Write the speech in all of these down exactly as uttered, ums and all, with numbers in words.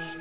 Das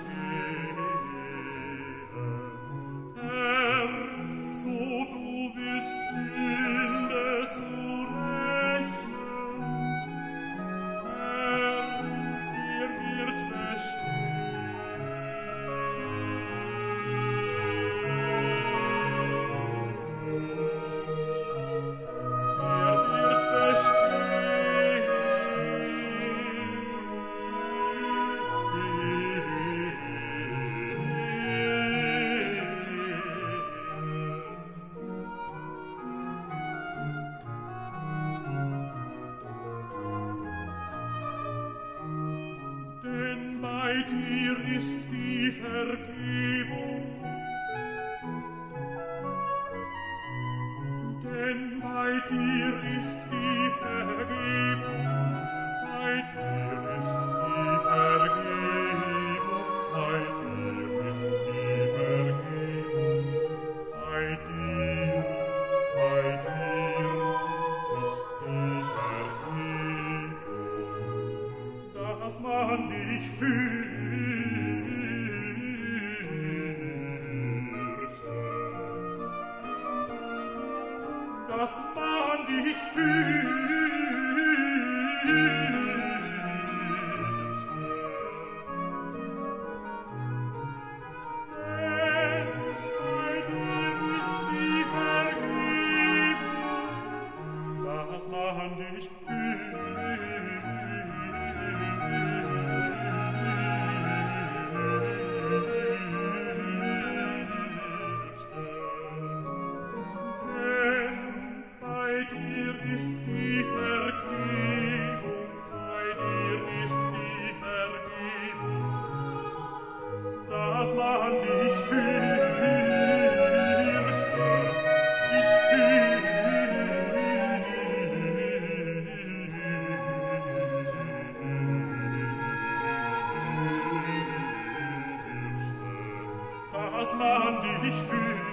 Land, die ich fühle.